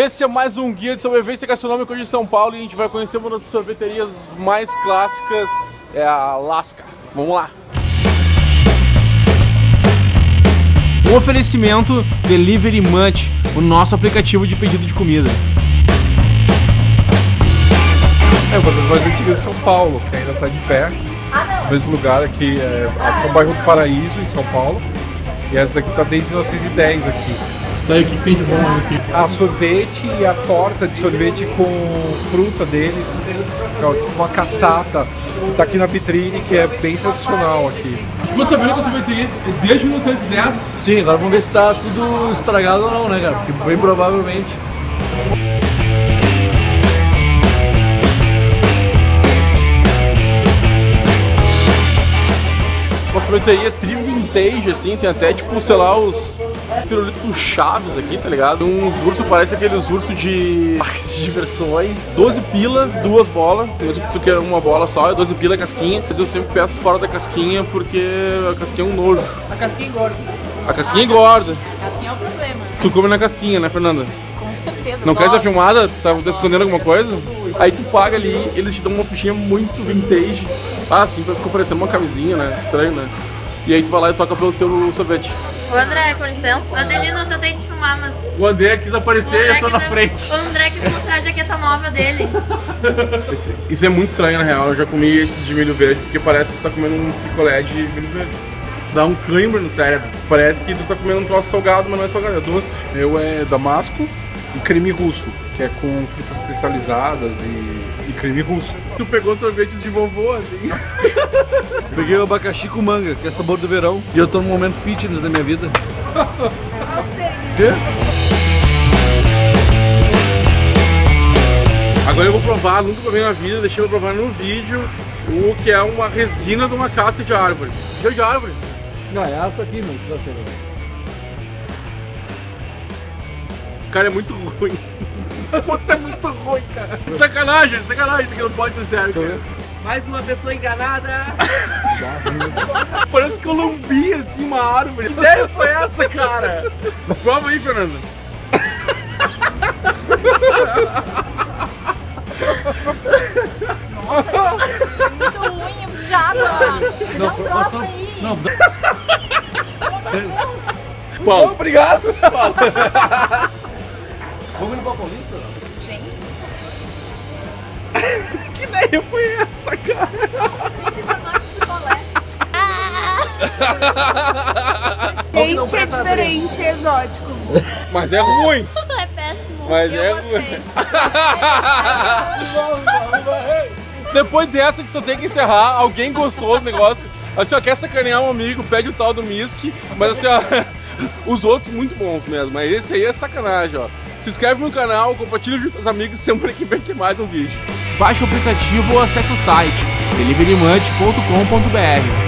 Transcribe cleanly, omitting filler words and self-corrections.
Esse é mais um guia de sobrevivência gastronômica de São Paulo e a gente vai conhecer uma das sorveterias mais clássicas, é a Alaska. Vamos lá! Um oferecimento Delivery Munch, o nosso aplicativo de pedido de comida. É uma das mais antigas de São Paulo, que ainda está de pé, no mesmo lugar aqui, é um bairro do Paraíso, em São Paulo, e essa daqui está desde 1910 aqui. Daí o que tem de bom aqui? A sorvete e a torta de sorvete com fruta deles, tipo uma cassata, tá aqui na vitrine, que é bem tradicional aqui. Você viu que a sorveteria desde 1910? Sim, agora vamos ver se tá tudo estragado ou não, né, cara? Porque bem provavelmente. Uma sorveteria tri-vintage, assim, tem até tipo, sei lá, os pirulito Chaves aqui, tá ligado? Uns ursos, parece aqueles ursos de parques de diversões. 12 pila, duas bolas. Eu sempre quero uma bola só, 12 pila casquinha. Mas eu sempre peço fora da casquinha porque a casquinha é um nojo. A casquinha engorda. A casquinha engorda. A casquinha é o problema. Tu come na casquinha, né, Fernanda? Com certeza. Não quer ser filmada? Tá escondendo alguma coisa? Aí tu paga ali, eles te dão uma fichinha muito vintage. Ah, sim, ficou parecendo uma camisinha, né? Estranho, né? E aí tu vai lá e toca pelo teu sorvete. O André, com licença. O Adelino, eu tentei te filmar, mas... O André quis aparecer e eu tô na frente. O André quis mostrar a jaqueta nova dele. Isso é muito estranho, na real. Eu já comi esse de milho verde, porque parece que tu tá comendo um picolé de milho verde. Dá um cãibra no cérebro. Parece que tu tá comendo um troço salgado, mas não é salgado, é doce. Eu é damasco e creme russo, que é com frutas cristalizadas e creme russo. Tu pegou sorvete de vovô, assim? Peguei o abacaxi com manga, que é sabor do verão. E eu tô num momento fitness da minha vida. Agora eu vou provar, nunca provei na vida, deixei eu provar no vídeo, o que é uma resina de uma casca de árvore. Cheio de árvore? Não, é essa aqui, mano, que tá cheirando. Cara, é muito ruim. Puta, é muito ruim, cara. Sacanagem, sacanagem. Isso aqui não pode ser sério, cara. Mais uma pessoa enganada. Parece que eu lambi, assim, uma árvore. Que ideia foi essa, cara? Prova aí, Fernando. Nossa, é muito ruim, é mijado. Dá um troço aí. Não, não. Não, obrigado. Vamos limpar a Paulista? Gente, que ideia foi essa, cara? Gente, é diferente, é exótico. Mas é ruim. É péssimo. Mas eu é ruim. Depois dessa que só tem que encerrar, alguém gostou do negócio. Assim, ó, quer sacanear um amigo, pede o tal do Miski. Mas assim, ó, os outros muito bons mesmo. Mas esse aí é sacanagem, ó. Se inscreve no canal, compartilha com seus amigos, sempre que vem ter mais um vídeo. Baixe o aplicativo ou acesse o site deliverymunch.com.br.